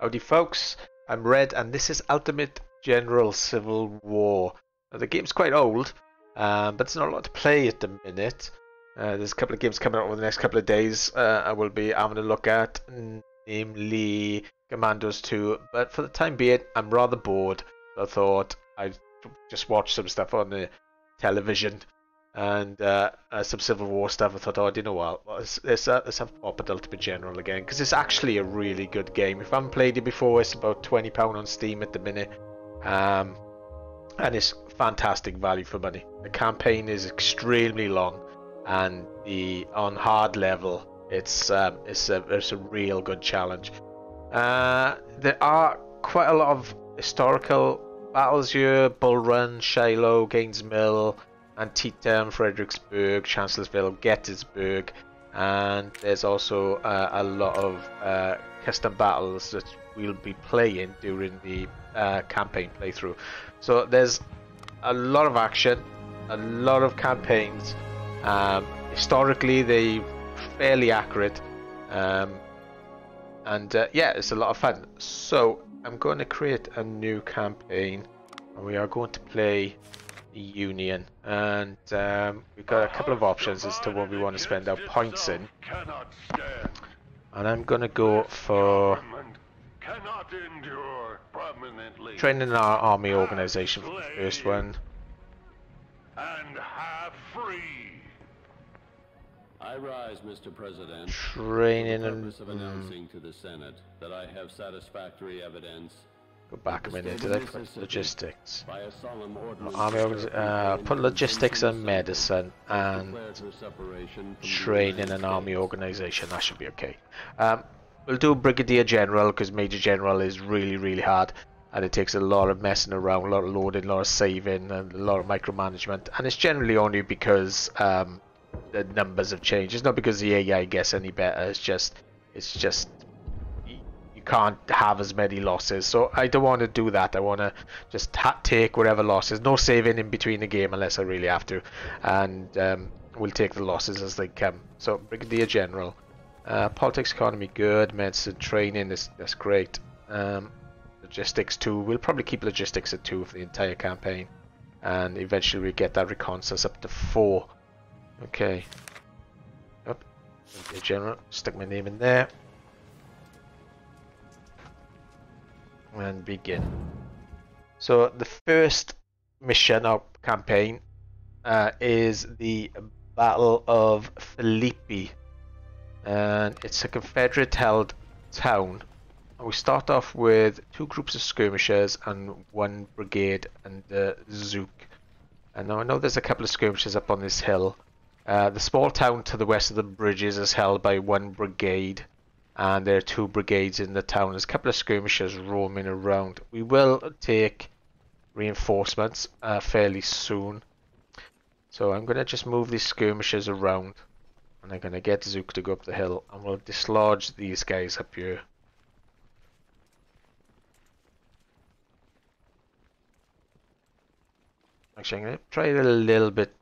Howdy folks, I'm Red and this is Ultimate General Civil War. Now, the game's quite old, but there's not a lot to play at the minute. There's a couple of games coming out over the next couple of days I will be having a look at, namely Commandos 2, but for the time being I'm rather bored. I thought I'd just watch some stuff on the television and some Civil War stuff. I thought, oh, I didn't know what. Let's have a pop at Ultimate General again, because it's actually a really good game. If I haven't played it before, it's about £20 on Steam at the minute, and it's fantastic value for money. The campaign is extremely long, and the on hard level, it's a real good challenge. There are quite a lot of historical battles here: Bull Run, Shiloh, Gaines Mill, Antietam, Fredericksburg, Chancellorsville, Gettysburg, and there's also a lot of custom battles that we'll be playing during the campaign playthrough. So there's a lot of action, a lot of campaigns. Historically, they're fairly accurate, and yeah, it's a lot of fun. So I'm going to create a new campaign, and we are going to play Union, and we've got a couple of options as to what we want to spend our points in, and I'm gonna go for training our army organization for the first one. And have free. I rise, Mr. President, training for the purpose of announcing to the Senate that I have satisfactory evidence. Go back a minute to that. Logistics. Put logistics and medicine and training an army organization. That should be okay. We'll do Brigadier General, because Major General is really, really hard. And it takes a lot of messing around, a lot of loading, a lot of saving, and a lot of micromanagement. And it's generally only because the numbers have changed. It's not because the AI gets any better. It's just can't have as many losses, so I don't want to do that. I want to just take whatever losses, no saving in between the game unless I really have to, and we'll take the losses as they come. So Brigadier General, politics, economy, good, medicine, training, that's great. Logistics 2, we'll probably keep logistics at 2 for the entire campaign, and eventually we get that reconnaissance up to 4. Okay, up, Brigadier General, stick my name in there. And begin. So the first mission or campaign is the Battle of Philippi, and it's a Confederate held town, and we start off with 2 groups of skirmishers and 1 brigade under Zook. And now I know there's a couple of skirmishers up on this hill. The small town to the west of the bridges is held by 1 brigade, and there are 2 brigades in the town. There's a couple of skirmishers roaming around. We will take reinforcements fairly soon, so I'm going to just move these skirmishers around, and I'm going to get Zook to go up the hill, and we'll dislodge these guys up here. Actually, I'm going to try it a little bit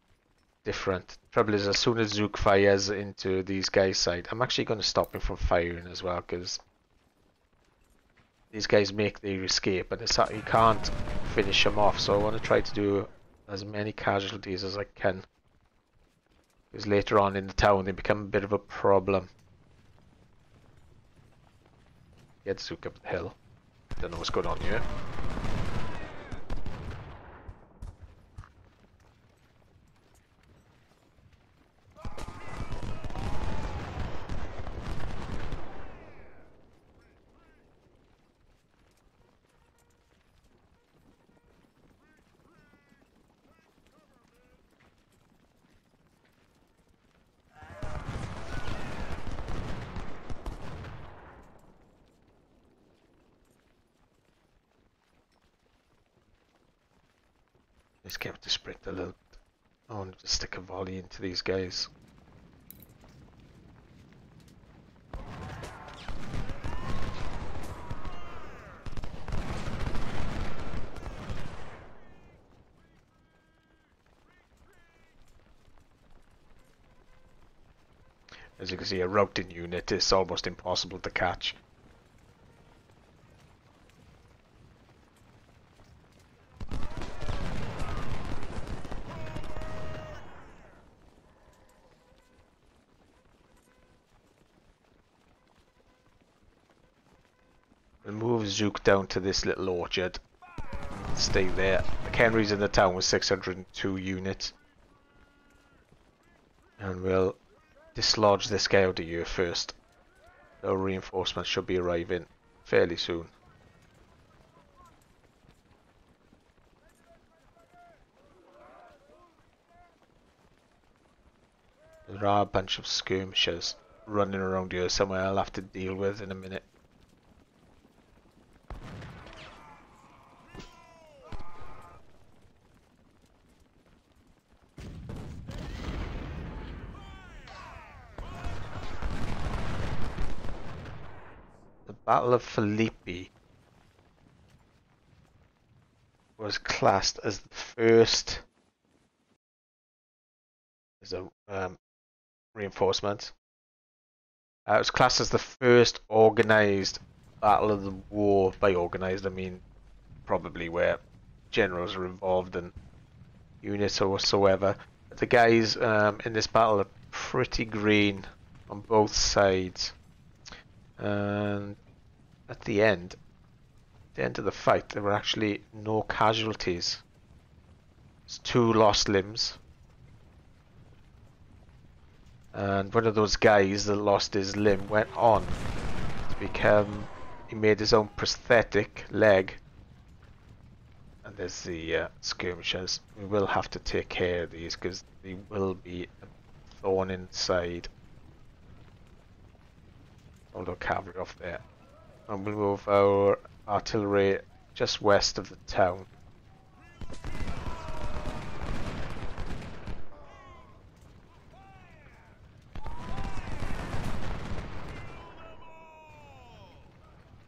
different. Trouble is, as soon as Zook fires into these guys' side, I'm actually going to stop him from firing as well, because these guys make their escape, and it's you can't finish them off. So I want to try to do as many casualties as I can, because later on in the town they become a bit of a problem. Get Zook up the hill. Don't know what's going on here. Just get to sprint a little. I want to stick a volley into these guys. As you can see, a routing unit is almost impossible to catch. and move Zook down to this little orchard. Stay there. McHenry's in the town with 602 units. And we'll dislodge this guy out of here first. The reinforcements should be arriving fairly soon. There are a bunch of skirmishers running around here somewhere I'll have to deal with in a minute. The Battle of Philippi was classed as the first as a reinforcement. It was classed as the first organized battle of the war. By organized, I mean probably where generals were involved and units or whatsoever. But the guys in this battle are pretty green on both sides. And at the end of the fight, there were actually no casualties. It's 2 lost limbs. And one of those guys that lost his limb went on to become, he made his own prosthetic leg. And there's the skirmishers. We will have to take care of these because they will be a thorn inside. Hold our cavalry off there. And we'll move our artillery just west of the town.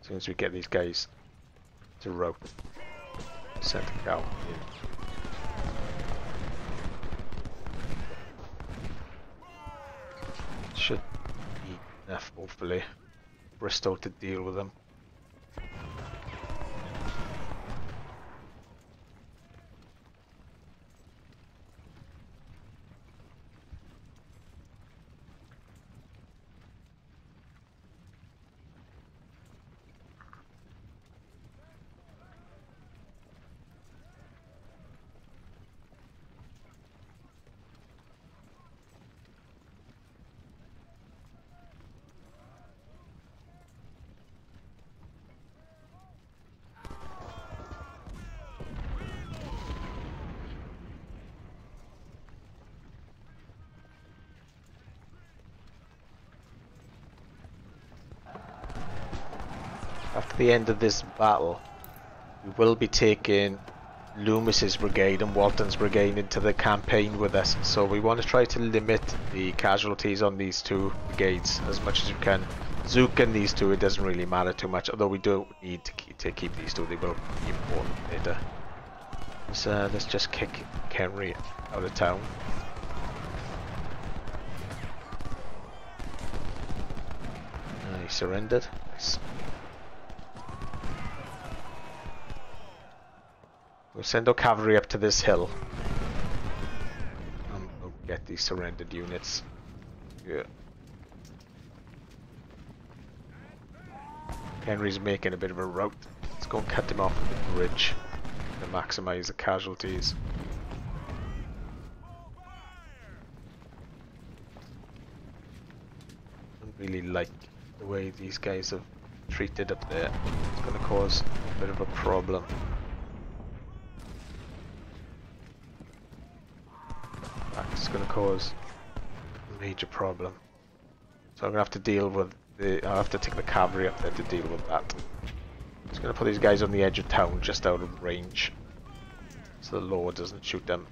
As soon as we get these guys to rope, set the cow. Should be enough, hopefully, Bristow to deal with them. After the end of this battle, we will be taking Loomis's brigade and Walton's brigade into the campaign with us, so we want to try to limit the casualties on these 2 brigades as much as we can. Zook and these 2, it doesn't really matter too much, although we do need to keep these 2, they will be important later. So let's just kick McHenry out of town. He surrendered. Nice. We'll send our cavalry up to this hill and we'll get these surrendered units. Yeah. Henry's making a bit of a rout. Let's go and cut him off at the bridge to maximize the casualties. I don't really like the way these guys have treated up there. It's going to cause a bit of a problem. It's going to cause a major problem. So I'm going to have to deal with the... I'll have to take the cavalry up there to deal with that. I'm just going to put these guys on the edge of town, just out of range, so the Lord doesn't shoot them.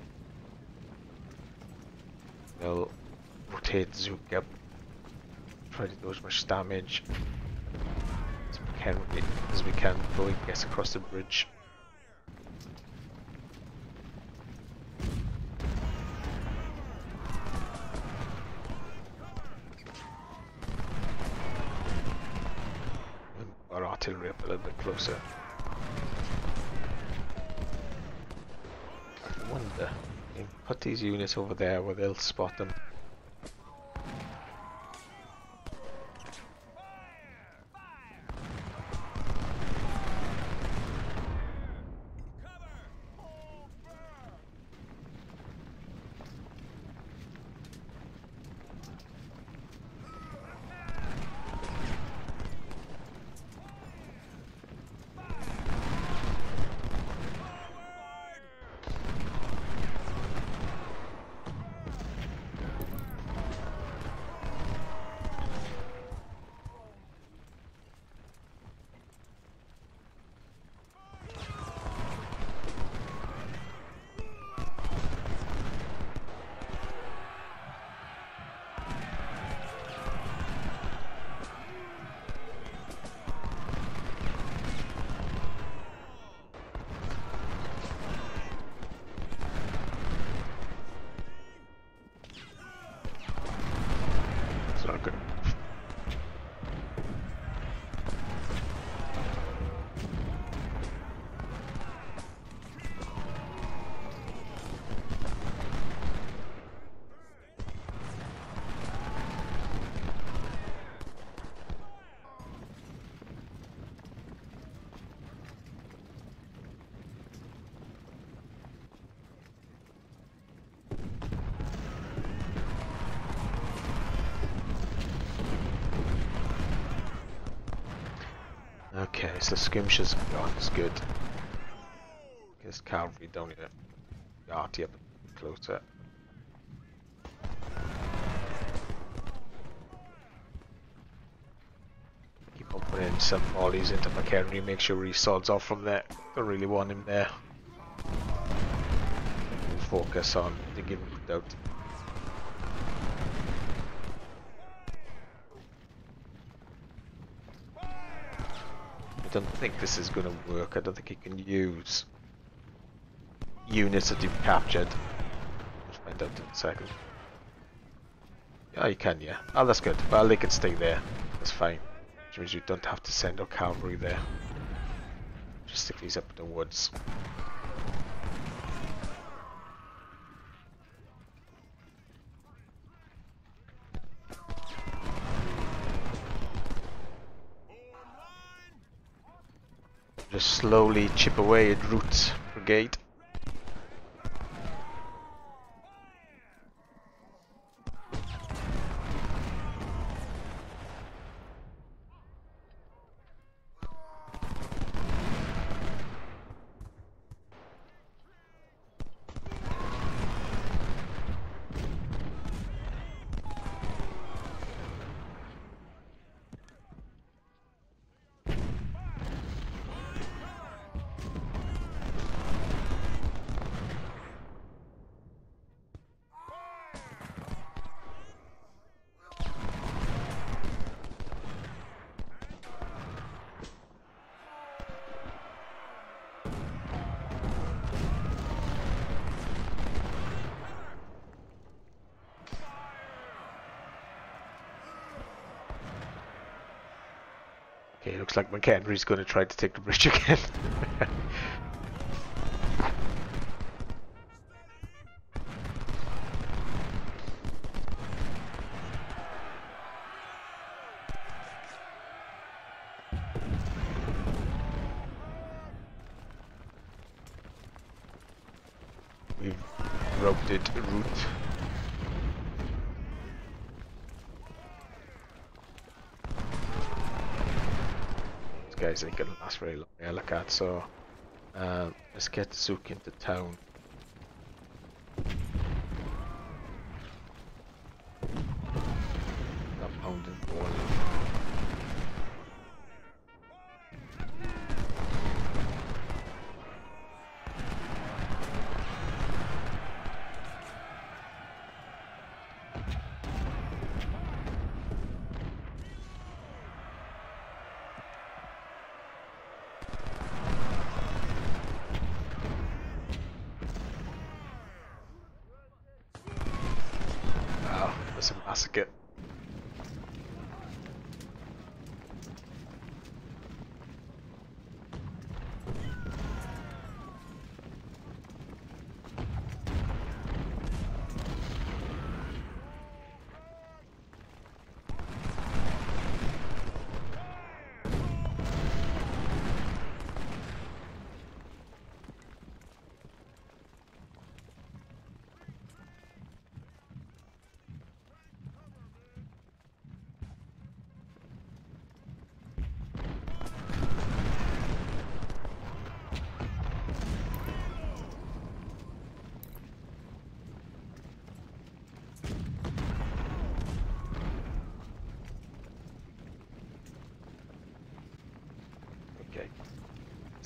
They'll rotate Zook up, try to do as much damage as we can before he gets across the bridge. Artillery up a little bit closer. I wonder, you can put these units over there where they'll spot them. Okay, so skirmishers have gone, it's good. Because cavalry don't need a arty up closer. Keep on putting in some volleys into McHenry, make sure he sods off from there. Don't really want him there. We'll focus on digging it out. I don't think this is going to work. I don't think he can use units that you've captured. We'll find out in a second. Oh, you can, yeah. Oh, that's good. Well, they can stay there. That's fine. Which means you don't have to send your cavalry there. Just stick these up in the woods. Just slowly chip away at Root's brigade. Okay, looks like McHenry's going to try to take the bridge again. We've roped it Root. Guys ain't gonna last very long. Yeah, look at so. Let's get Zook into town. That pounding ball. Massacre.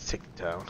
Take it down.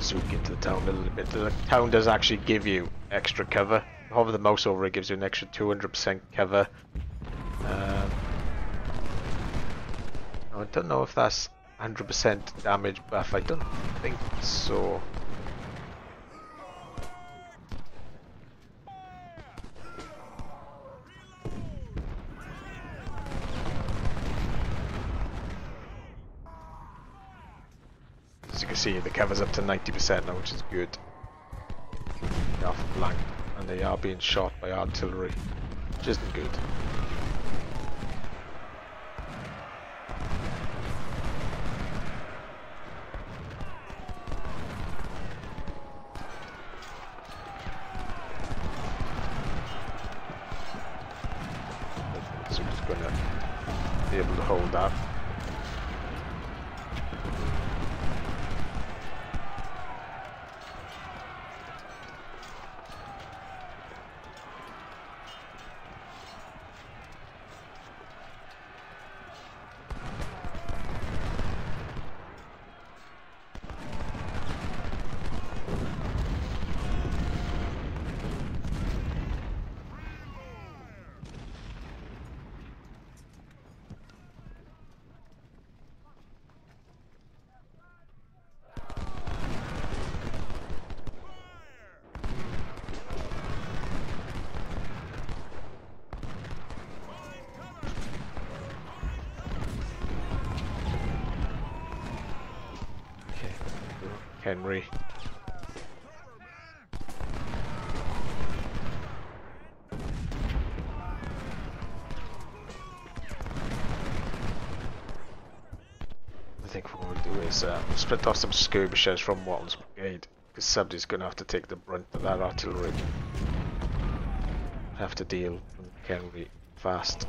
Zook into the town a little bit. The town does actually give you extra cover. hover the mouse over it, gives you an extra 200% cover. I don't know if that's 100% damage buff, I don't think so. As you can see, the cover's up to 90% now, which is good. They're off blank, and they are being shot by artillery, which isn't good. McHenry. I think what we'll do is split off some skirmishers from Walton's brigade, because somebody's going to have to take the brunt of that artillery. Have to deal with McHenry fast.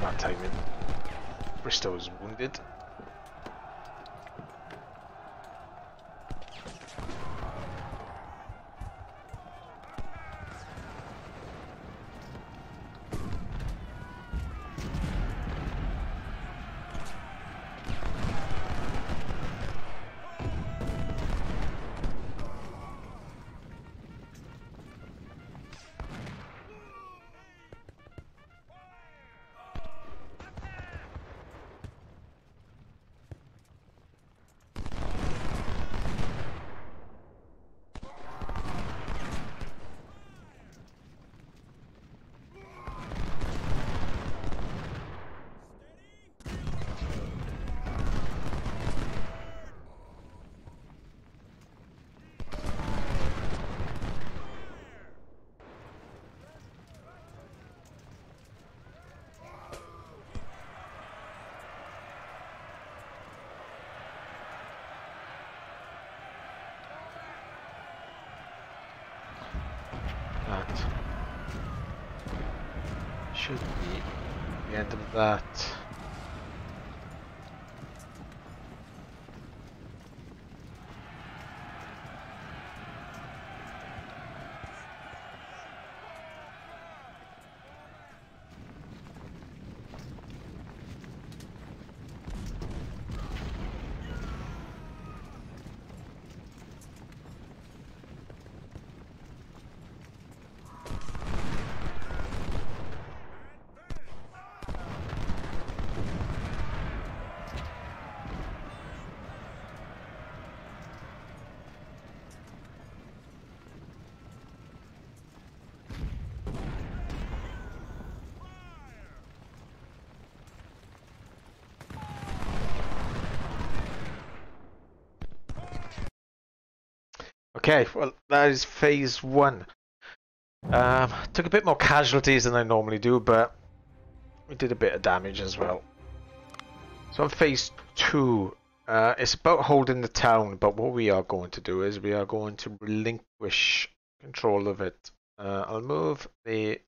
Bad timing. Bristow is wounded. that. Should be the end of that. Okay, well that is phase one. Took a bit more casualties than I normally do, but we did a bit of damage as well. So on phase two, it's about holding the town, but what we are going to do is we are going to relinquish control of it. I'll move the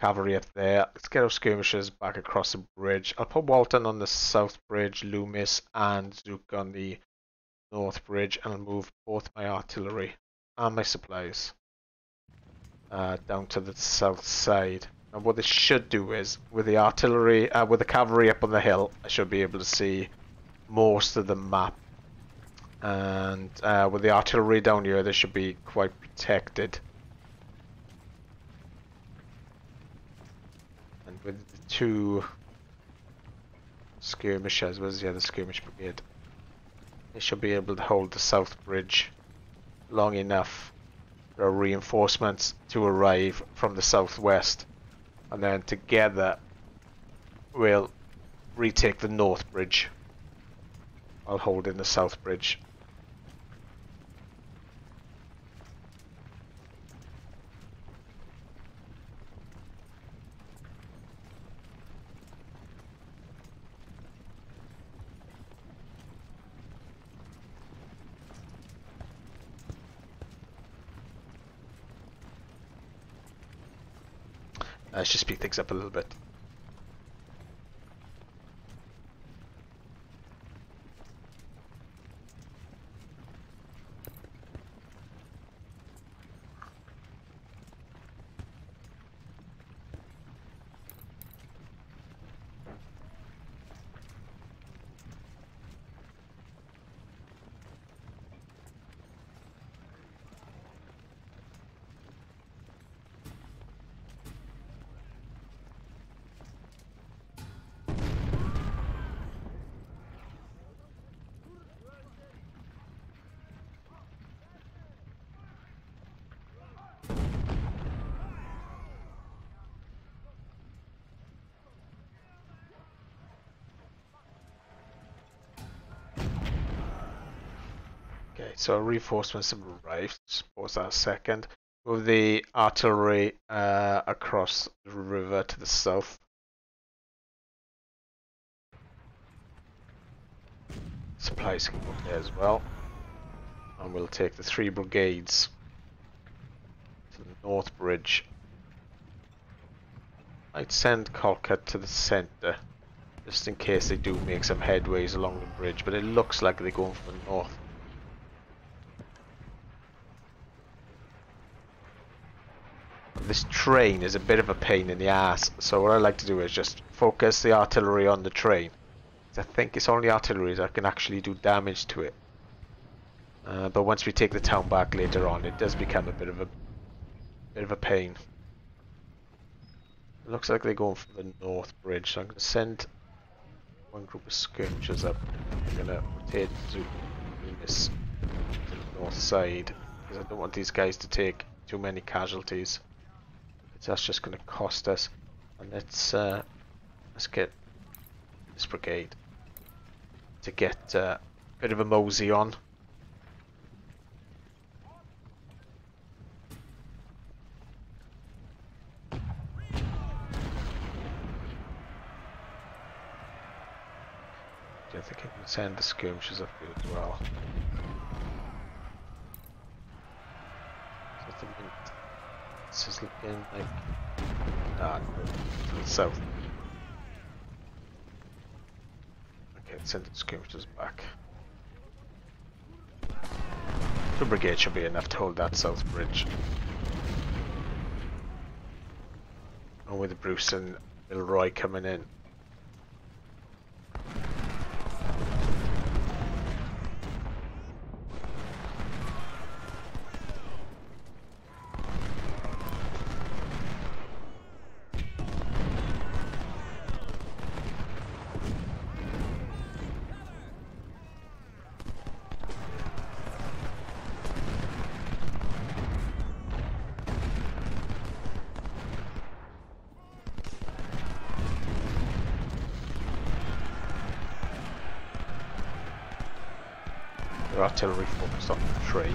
cavalry up there. Let's get our skirmishers back across the bridge. I'll put Walton on the south bridge, Loomis and Zook on the north bridge, and I'll move both my artillery and my supplies down to the south side. And what this should do is, with the artillery, with the cavalry up on the hill, I should be able to see most of the map. And with the artillery down here, they should be quite protected. And with the two skirmishers, where's the other skirmish brigade? They should be able to hold the south bridge long enough for reinforcements to arrive from the southwest, and then together we'll retake the north bridge while holding the south bridge. Let's just speed things up a little bit. So reinforcements have arrived to support our second. Move the artillery across the river to the south. Supplies can go there as well. And we'll take the three brigades to the north bridge. I'd send Colquhart to the centre, just in case they do make some headways along the bridge, but it looks like they're going for the north. This train is a bit of a pain in the ass, so what I like to do is just focus the artillery on the train. I think it's only artillery that can actually do damage to it. But once we take the town back later on, it does become a bit of a pain. It looks like they're going for the north bridge, so I'm going to send one group of skirmishers up. I'm going to rotate Loomis to the north side because I don't want these guys to take too many casualties. That's just going to cost us. And let's get this brigade to get a bit of a mosey on. I think I can send the skirmishers up here as well. a minute. This is looking like to the south. Okay, it's sending scooters back. 2 brigades should be enough to hold that south bridge. And with Bruce and Milroy coming in. Artillery focused on the tree.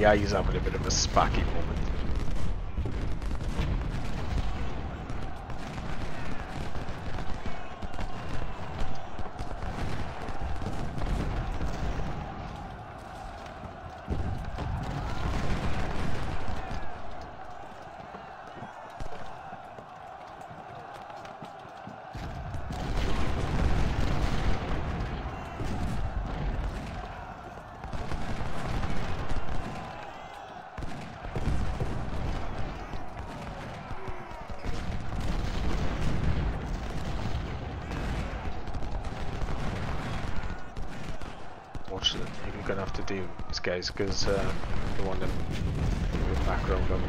Yeah, he's having a bit of a spacky moment. Guys, because the one that with background on.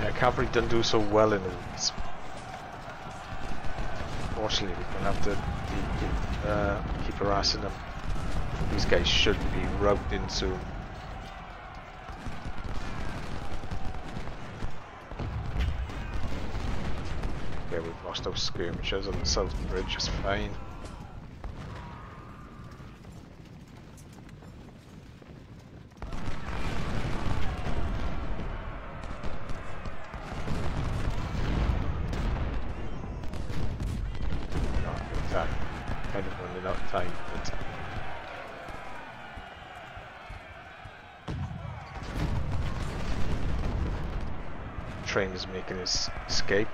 Yeah, cavalry don't do so well in the woods. Unfortunately, we're gonna have to keep harassing them. These guys should be roped in soon. Okay, we've lost those skirmishers on the southern bridge, it's fine. Train is making his escape,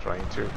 trying to.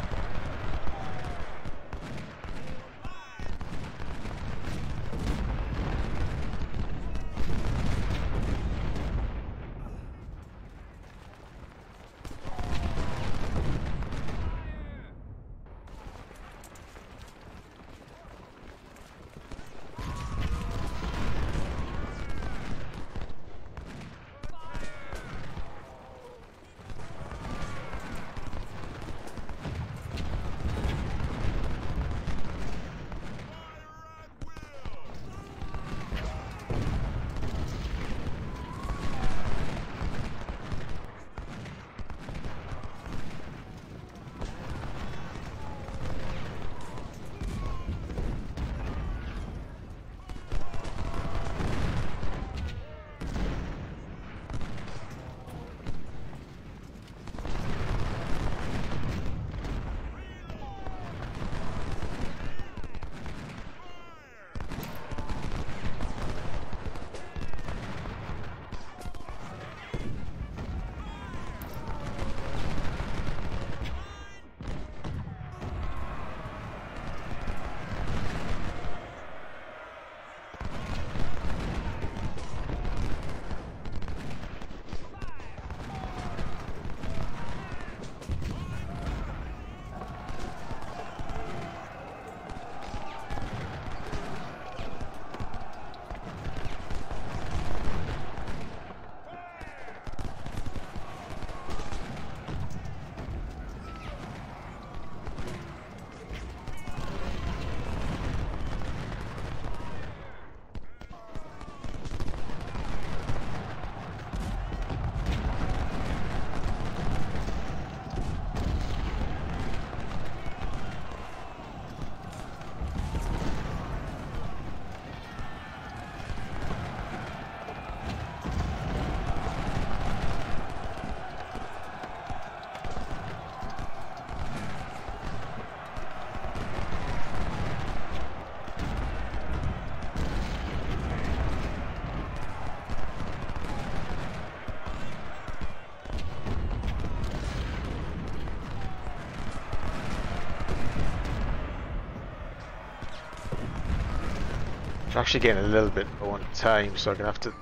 I'm actually getting a little bit more time, so I'm gonna have to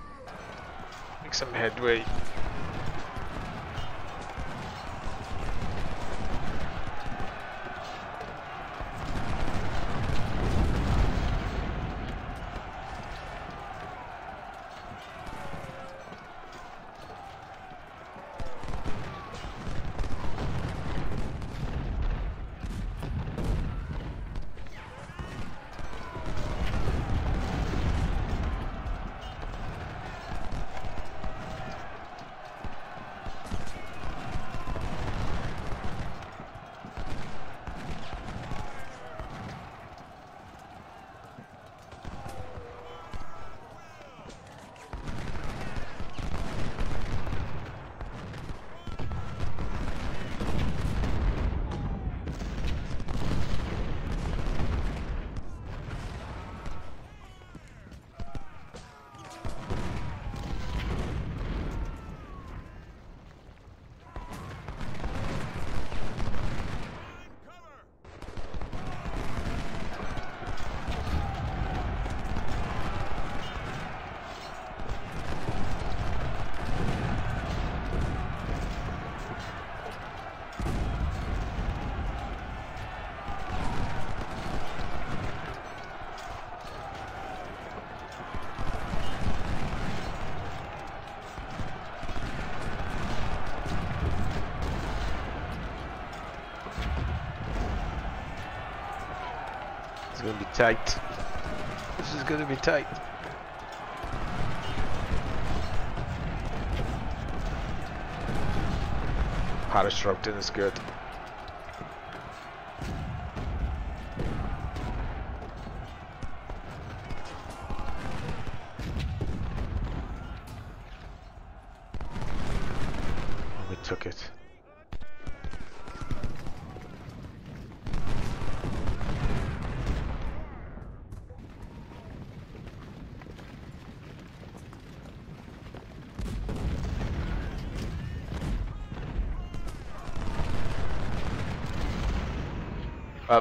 make some headway. It's gonna be tight. This is gonna be tight. Power disrupting is good. We took it.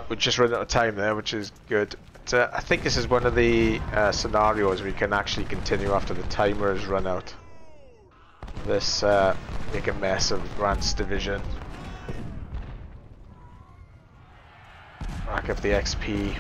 We're just running out of time there, which is good. But, I think this is one of the scenarios we can actually continue after the timer has run out. This make a mess of Grant's division. Rack up the XP.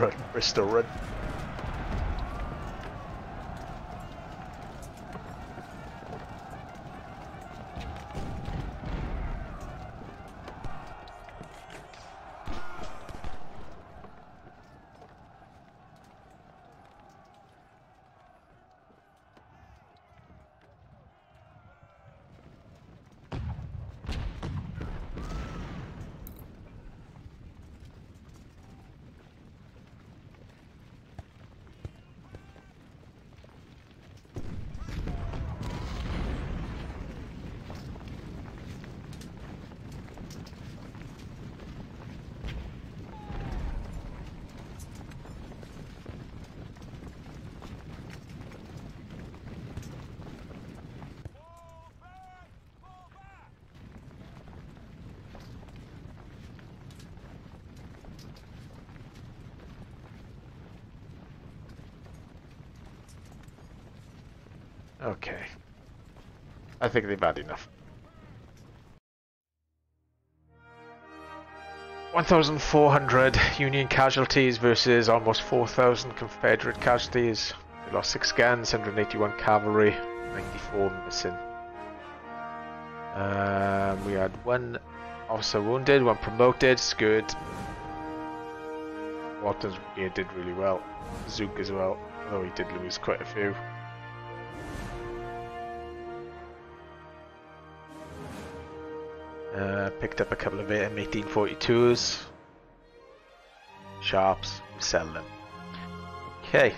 Run, Bristow, run. Okay, I think they've had enough. 1,400 Union casualties versus almost 4,000 Confederate casualties. They lost 6 guns, 181 cavalry, 94 missing. We had 1 officer wounded, 1 promoted. It's good. Walton's brigade did really well. Zook as well, although he did lose quite a few. Picked up a couple of M1842s. Sharps, sell them. Okay.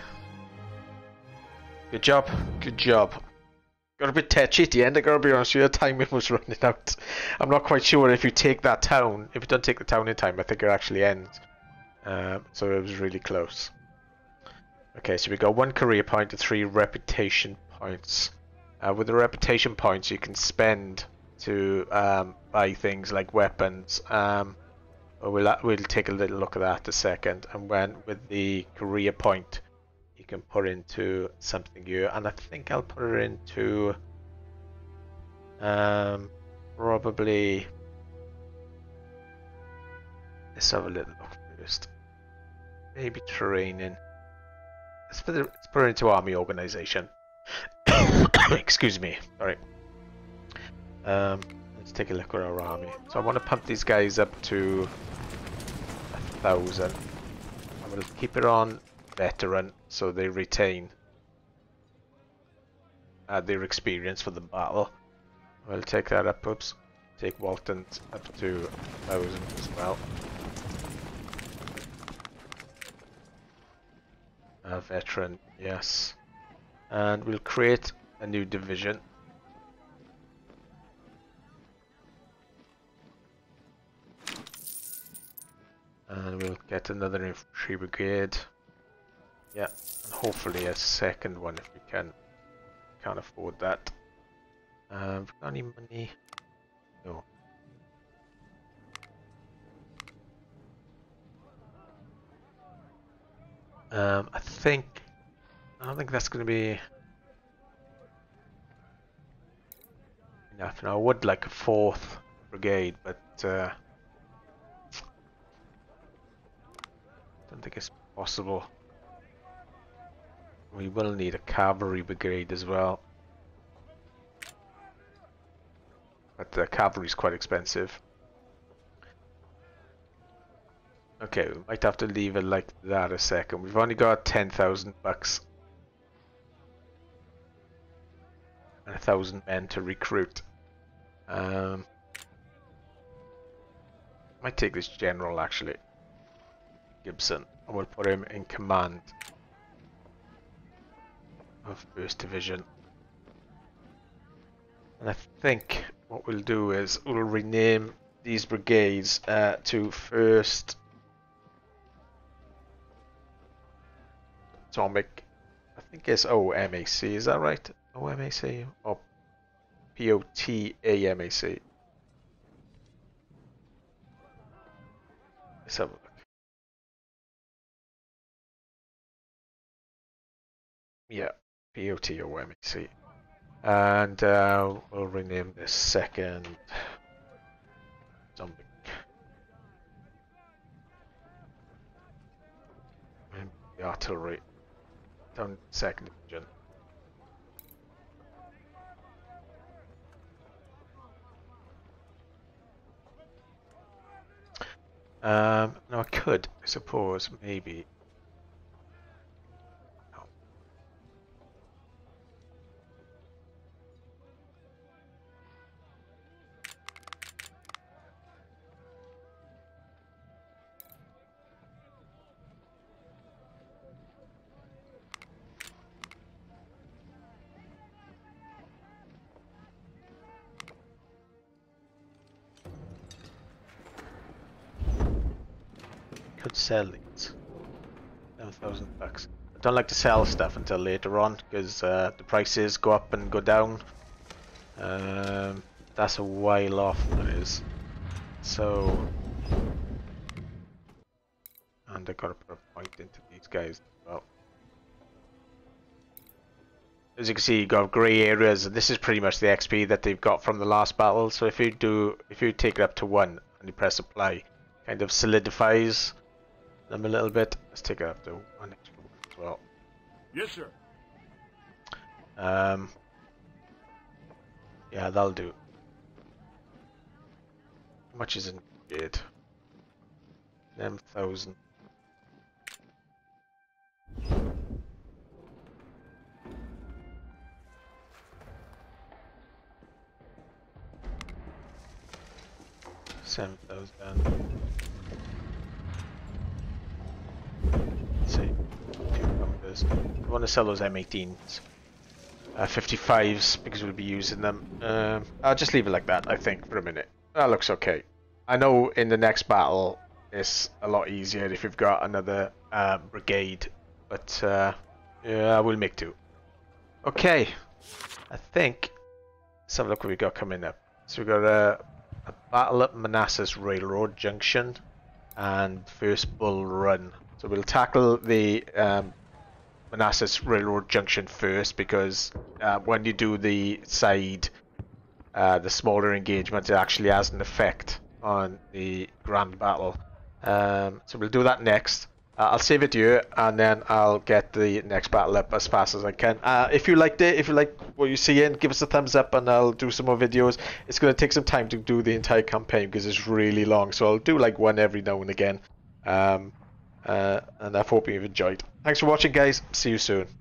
Good job. Good job. Got a bit touchy at the end, I gotta be honest with you. The time was running out. I'm not quite sure if you take that town. If you don't take the town in time, I think it actually ends. So it was really close. Okay, so we got 1 career point and 3 reputation points. With the reputation points, you can spend to buy things like weapons. We'll take a little look at that in a second. And when with the career point, you can put into something new, and I think I'll put it into probably, let's have a little look first, maybe training. Let's put it into army organization. Excuse me, sorry. Let's take a look at our army. So I want to pump these guys up to 1,000. I'm going to keep it on veteran so they retain their experience for the battle. We'll take that up, oops. Take Walton up to 1,000 as well. A veteran, yes. And we'll create a new division. And we'll get another infantry brigade. Yeah, and hopefully a second one if we can afford that. Any money? No. I don't think that's going to be enough. And I would like a 4th brigade, but I don't think it's possible. We will need a cavalry brigade as well, but the cavalry is quite expensive. Okay, we might have to leave it like that a second. We've only got 10,000 bucks and 1,000 men to recruit. Might take this general actually, Gibson, and we'll put him in command of 1st Division. And I think what we'll do is we'll rename these brigades to 1st Atomic, I think it's OMAC, is that right? OMAC or POTAMAC? Let's have a look. Yeah, POTOMAC. And we'll rename this 2nd Atomic. And the artillery. On 2nd Division. No, I could, I suppose, maybe. No. Sell it. 7,000 bucks. I don't like to sell stuff until later on because the prices go up and go down. That's a while off, that is. So, and I gotta put a point into these guys as well. As you can see, you got grey areas, and this is pretty much the XP that they've got from the last battle. So if you take it up to 1 and you press apply, it kind of solidifies them a little bit. Let's take it up to 1 extra as well. Yes, sir. Yeah, that'll do. How much is in it? 10,000. I want to sell those M18s, 55s, because we'll be using them. I'll just leave it like that, I think, for a minute. That looks okay. I know in the next battle it's a lot easier if you've got another brigade, but yeah, we'll make do. Okay, I think let's have a look what we've got coming up. So we've got a battle at Manassas Railroad Junction and 1st Bull Run. So we'll tackle the Manassas Railroad Junction first, because when you do the side, the smaller engagement, it actually has an effect on the grand battle. So we'll do that next. I'll save it here, and then I'll get the next battle up as fast as I can. If you liked it, if you like what you're seeing, give us a thumbs up and I'll do some more videos. It's going to take some time to do the entire campaign because it's really long, so I'll do like one every now and again. And I hope you've enjoyed. Thanks for watching, guys. See you soon.